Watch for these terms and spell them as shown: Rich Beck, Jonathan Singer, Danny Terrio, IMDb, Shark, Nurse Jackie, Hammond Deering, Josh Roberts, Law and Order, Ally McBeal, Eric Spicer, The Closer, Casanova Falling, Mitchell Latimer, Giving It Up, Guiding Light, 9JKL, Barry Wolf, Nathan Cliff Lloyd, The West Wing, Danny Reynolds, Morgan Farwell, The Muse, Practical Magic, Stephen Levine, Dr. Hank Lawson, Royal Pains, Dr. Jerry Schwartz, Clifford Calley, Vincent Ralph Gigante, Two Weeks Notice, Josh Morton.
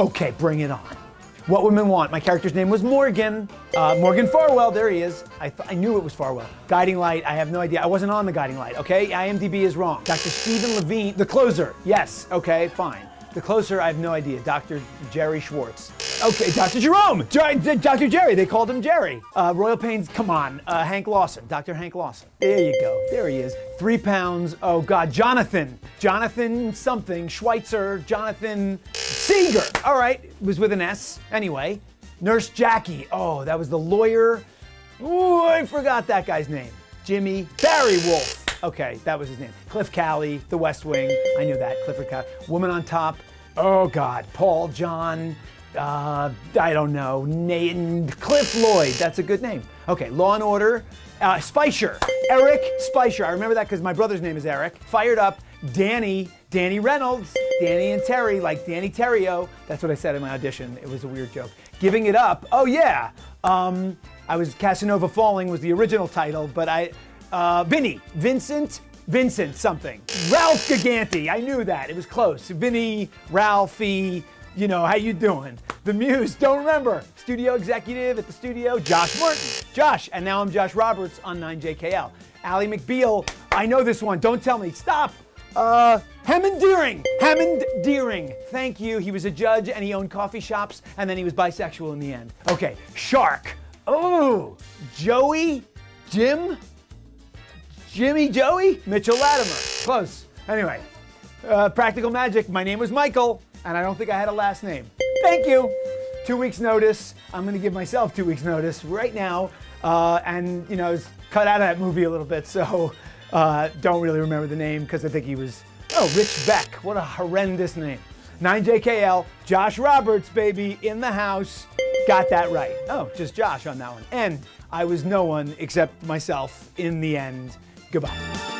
Okay, bring it on. What Women Want. My character's name was Morgan. Morgan Farwell, there he is. I knew it was Farwell. Guiding Light, I have no idea. I wasn't on the Guiding Light, okay? IMDb is wrong. Dr. Stephen Levine, The Closer. Yes, okay, fine. The Closer, I have no idea. Dr. Jerry Schwartz. Okay, Dr. Jerome, Dr. Jerry, they called him Jerry. Royal Pains, come on, Hank Lawson, Dr. Hank Lawson. There you go, there he is. 3 pounds, oh God, Jonathan something, Schweitzer, Jonathan Singer. All right, it was with an S, anyway. Nurse Jackie, oh, that was the lawyer. Ooh, I forgot that guy's name. Jimmy, Barry Wolf. Okay, that was his name. Cliff Calley, The West Wing, I knew that, Clifford Calley. Woman on Top, oh God, Paul, John, I don't know, Nathan Cliff Lloyd, that's a good name. Okay, Law and Order, Spicer, Eric Spicer, I remember that because my brother's name is Eric. Fired Up, Danny Reynolds, Danny and Terry, like Danny Terrio, that's what I said in my audition, it was a weird joke. Giving It Up, oh yeah, I was, Casanova Falling was the original title, but I, Vincent something. Ralph Gigante, I knew that, it was close. Vinny, Ralphie, you know, how you doing? The Muse, don't remember. Studio executive at the studio, Josh Morton. Josh, and now I'm Josh Roberts on 9JKL. Ally McBeal, I know this one, don't tell me, stop. Hammond Deering, thank you. He was a judge and he owned coffee shops and then he was bisexual in the end. Okay, Shark, oh, Joey, Jimmy Joey, Mitchell Latimer, close. Anyway, Practical Magic, my name was Michael. And I don't think I had a last name. Thank you. 2 weeks notice. I'm gonna give myself 2 weeks notice right now. And you know, I was cut out of that movie a little bit, so don't really remember the name because I think he was, oh, Rich Beck. What a horrendous name. 9JKL, Josh Roberts, baby, in the house. Got that right. Oh, just Josh on that one. And I was no one except myself in the end. Goodbye.